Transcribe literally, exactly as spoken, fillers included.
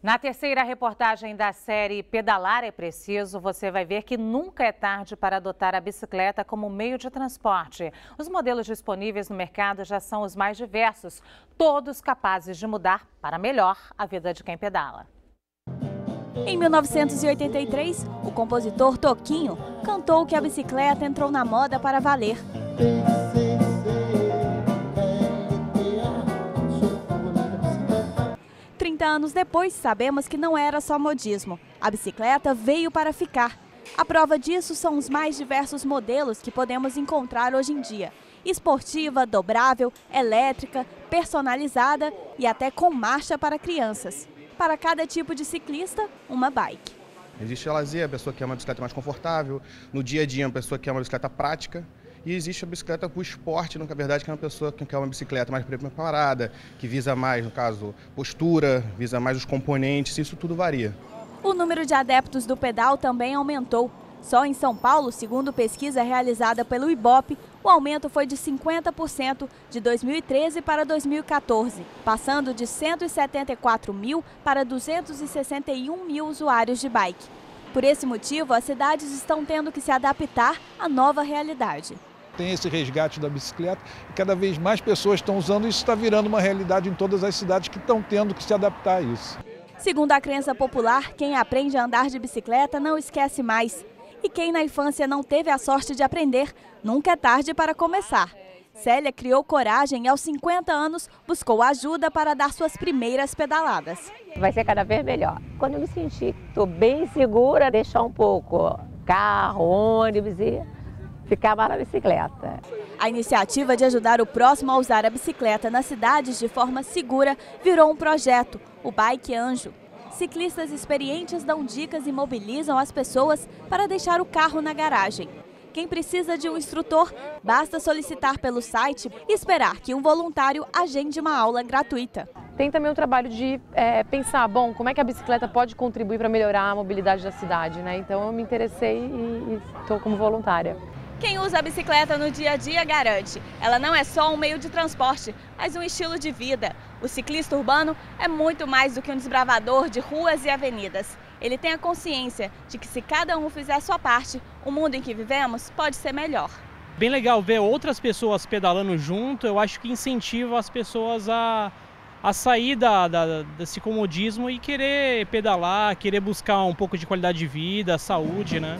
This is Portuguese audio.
Na terceira reportagem da série Pedalar é Preciso, você vai ver que nunca é tarde para adotar a bicicleta como meio de transporte. Os modelos disponíveis no mercado já são os mais diversos, todos capazes de mudar para melhor a vida de quem pedala. Em mil novecentos e oitenta e três, o compositor Toquinho cantou que a bicicleta entrou na moda para valer. trinta anos depois, sabemos que não era só modismo. A bicicleta veio para ficar. A prova disso são os mais diversos modelos que podemos encontrar hoje em dia. Esportiva, dobrável, elétrica, personalizada e até com marcha para crianças. Para cada tipo de ciclista, uma bike. Existe a lazer, a pessoa que quer uma bicicleta mais confortável. No dia a dia, a pessoa que quer uma bicicleta prática. E existe a bicicleta com esporte, na verdade, que é uma pessoa que quer uma bicicleta mais preparada, que visa mais, no caso, postura, visa mais os componentes, isso tudo varia. O número de adeptos do pedal também aumentou. Só em São Paulo, segundo pesquisa realizada pelo Ibope, o aumento foi de cinquenta por cento de dois mil e treze para dois mil e quatorze, passando de cento e setenta e quatro mil para duzentos e sessenta e um mil usuários de bike. Por esse motivo, as cidades estão tendo que se adaptar à nova realidade. Tem esse resgate da bicicleta e cada vez mais pessoas estão usando e isso está virando uma realidade em todas as cidades que estão tendo que se adaptar a isso. Segundo a crença popular, quem aprende a andar de bicicleta não esquece mais. E quem na infância não teve a sorte de aprender, nunca é tarde para começar. Célia criou coragem e aos cinquenta anos buscou ajuda para dar suas primeiras pedaladas. Vai ser cada vez melhor. Quando eu me sentir que estou bem segura, deixar um pouco carro, ônibus e ficar mais na bicicleta. A iniciativa de ajudar o próximo a usar a bicicleta nas cidades de forma segura virou um projeto, o Bike Anjo. Ciclistas experientes dão dicas e mobilizam as pessoas para deixar o carro na garagem. Quem precisa de um instrutor, basta solicitar pelo site e esperar que um voluntário agende uma aula gratuita. Tem também o trabalho de é, pensar, bom, como é que a bicicleta pode contribuir para melhorar a mobilidade da cidade, né? Então eu me interessei e estou como voluntária. Quem usa a bicicleta no dia a dia garante, ela não é só um meio de transporte, mas um estilo de vida. O ciclista urbano é muito mais do que um desbravador de ruas e avenidas. Ele tem a consciência de que se cada um fizer a sua parte, o mundo em que vivemos pode ser melhor. Bem legal ver outras pessoas pedalando junto, eu acho que incentiva as pessoas a, a sair da, da, desse comodismo e querer pedalar, querer buscar um pouco de qualidade de vida, saúde, né?